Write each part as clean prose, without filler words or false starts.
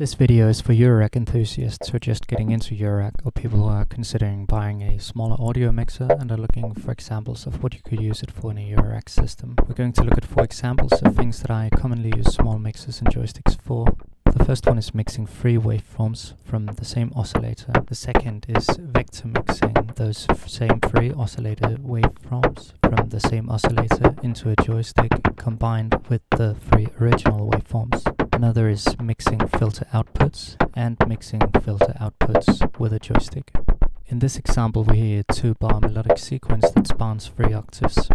This video is for Eurorack enthusiasts who are just getting into Eurorack, or people who are considering buying a smaller audio mixer and are looking for examples of what you could use it for in a Eurorack system. We're going to look at 4 examples of things that I commonly use small mixers and joysticks for. The first one is mixing 3 waveforms from the same oscillator. The second is vector mixing those same 3 oscillator waveforms from the same oscillator into a joystick combined with the 3 original waveforms. Another is mixing filter outputs and mixing filter outputs with a joystick. In this example we hear a 2-bar melodic sequence that spans 3 octaves.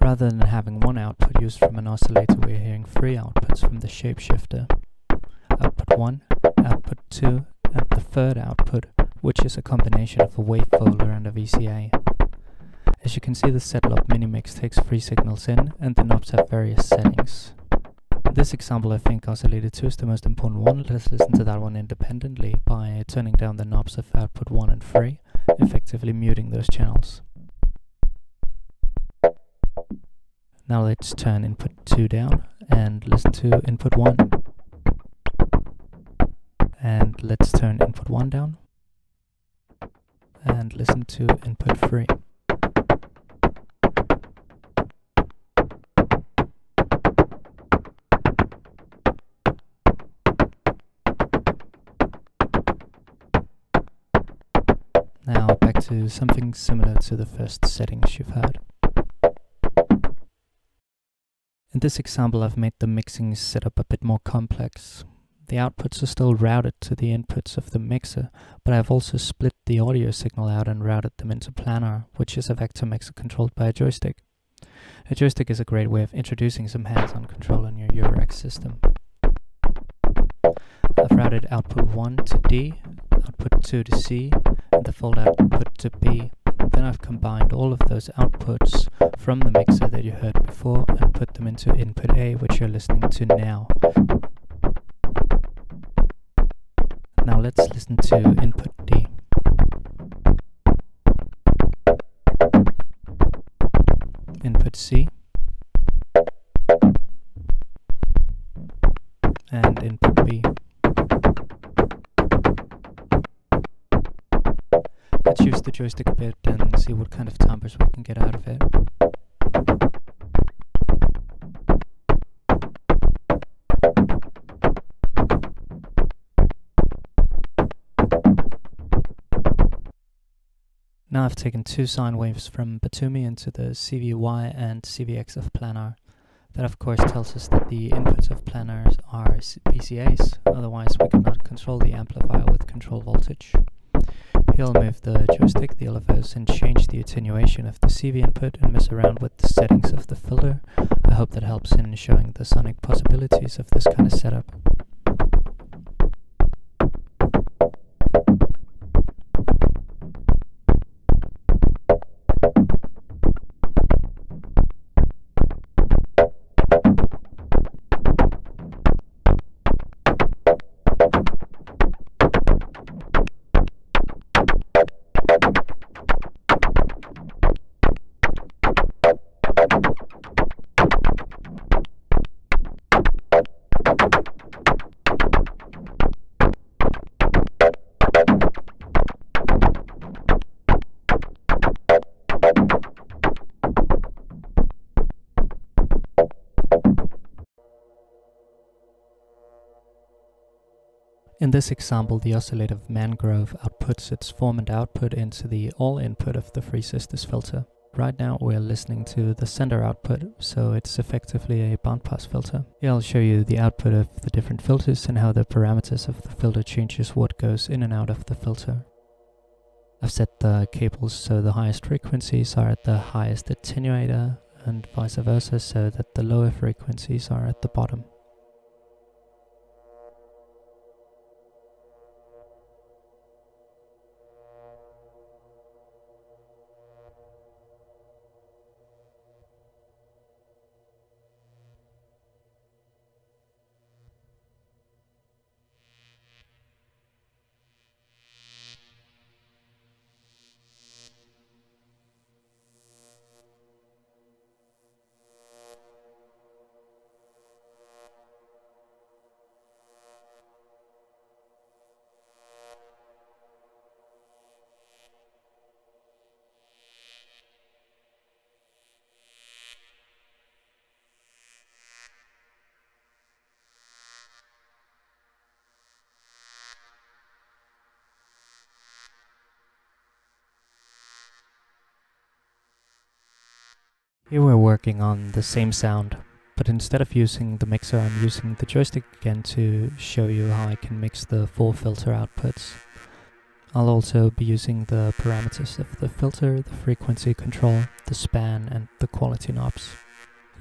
Rather than having 1 output used from an oscillator, we are hearing 3 outputs from the Shapeshifter. Output 1, output 2, and the third output, which is a combination of a wave folder and a VCA. As you can see, the setup mini-mix takes 3 signals in, and the knobs have various settings. In this example, I think oscillator 2 is the most important one. Let's listen to that one independently by turning down the knobs of output 1 and 3, effectively muting those channels. Now let's turn input 2 down and listen to input 1. And let's turn input 1 down and listen to input 3. Now back to something similar to the first settings you've heard. In this example, I've made the mixing setup a bit more complex. The outputs are still routed to the inputs of the mixer, but I've also split the audio signal out and routed them into Planar, which is a vector mixer controlled by a joystick. A joystick is a great way of introducing some hands-on control in your Eurorack system. I've routed output 1 to D, output 2 to C, and the fold output to B. Then I've combined all of those outputs from the mixer that you heard before and put them into input A, which you're listening to now. Now let's listen to input D. Input C. And input B. Let's use the joystick a bit and see what kind of timbres we can get out of it. Now I've taken 2 sine waves from Batumi into the CVY and CVX of Planar. That of course tells us that the inputs of Planar are VCAs, otherwise we cannot control the amplifier with control voltage. Here I'll move the joystick, the LFOs, and change the attenuation of the CV input and mess around with the settings of the filter. I hope that helps in showing the sonic possibilities of this kind of setup. In this example, the oscillator of Mangrove outputs its form and output into the all input of the Three Sisters filter. Right now we're listening to the sender output, so it's effectively a bandpass filter. Here I'll show you the output of the different filters and how the parameters of the filter changes what goes in and out of the filter. I've set the cables so the highest frequencies are at the highest attenuator, and vice versa so that the lower frequencies are at the bottom. Here we're working on the same sound, but instead of using the mixer, I'm using the joystick again to show you how I can mix the four filter outputs. I'll also be using the parameters of the filter, the frequency control, the span and the quality knobs.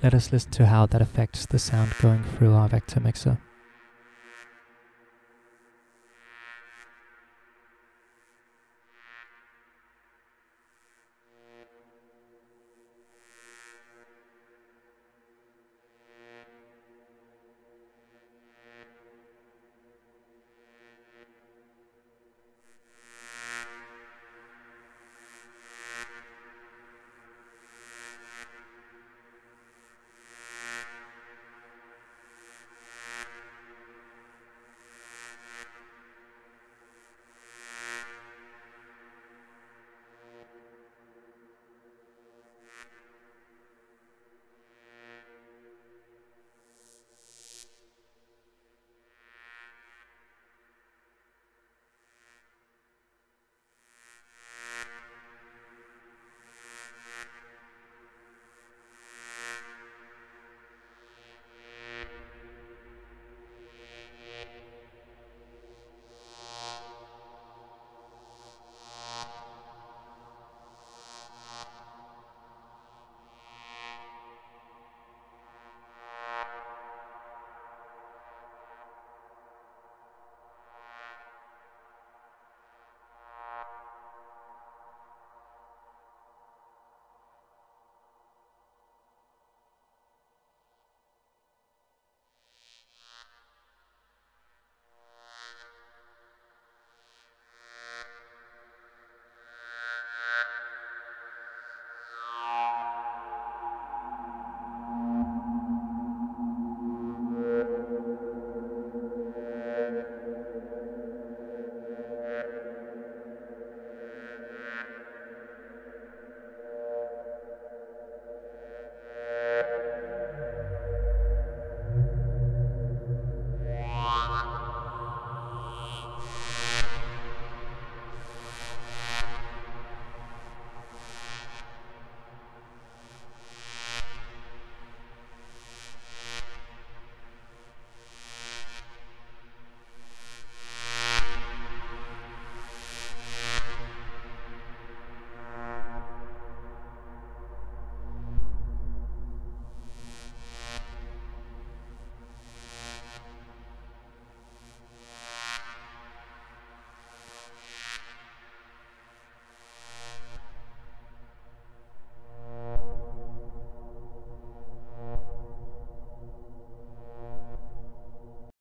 Let us listen to how that affects the sound going through our vector mixer.